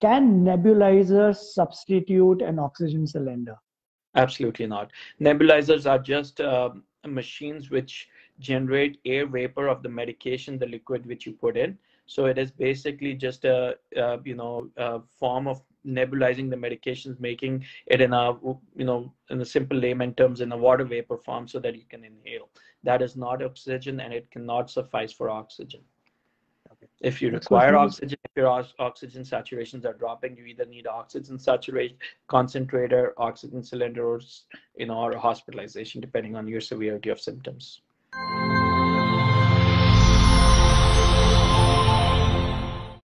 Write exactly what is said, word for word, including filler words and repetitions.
Can nebulizers substitute an oxygen cylinder? Absolutely not. Nebulizers are just uh, machines which generate air vapor of the medication, the liquid which you put in. So it is basically just a, a you know a form of nebulizing the medications, making it in a you know in the simple layman terms in a water vapor form so that you can inhale. That is not oxygen, and it cannot suffice for oxygen. Okay. If you require oxygen, if your oxygen saturations are dropping, you either need oxygen saturation concentrator, oxygen cylinder, or you know, or hospitalization, depending on your severity of symptoms.